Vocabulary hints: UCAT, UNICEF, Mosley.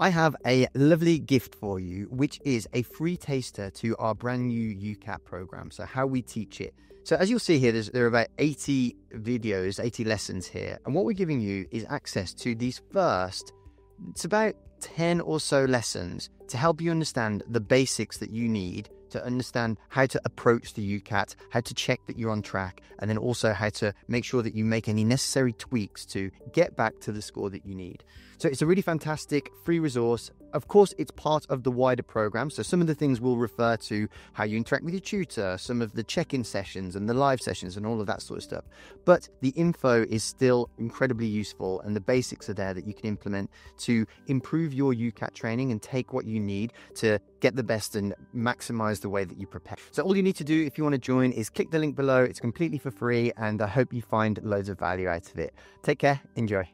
I have a lovely gift for you, which is a free taster to our brand new UCAT program. So how we teach it. So as you'll see here, there are about 80 videos, 80 lessons here. And what we're giving you is access to these first, it's about 10 or so lessons to help you understand the basics that you need to understand how to approach the UCAT, how to check that you're on track, and then also how to make sure that you make any necessary tweaks to get back to the score that you need. So it's a really fantastic free resource. Of course, it's part of the wider program. So some of the things will refer to how you interact with your tutor, some of the check-in sessions and the live sessions and all of that sort of stuff. But the info is still incredibly useful and the basics are there that you can implement to improve your UCAT training and take what you need to get the best and maximize the way that you prepare. So all you need to do if you want to join is click the link below. It's completely for free and I hope you find loads of value out of it. Take care, enjoy.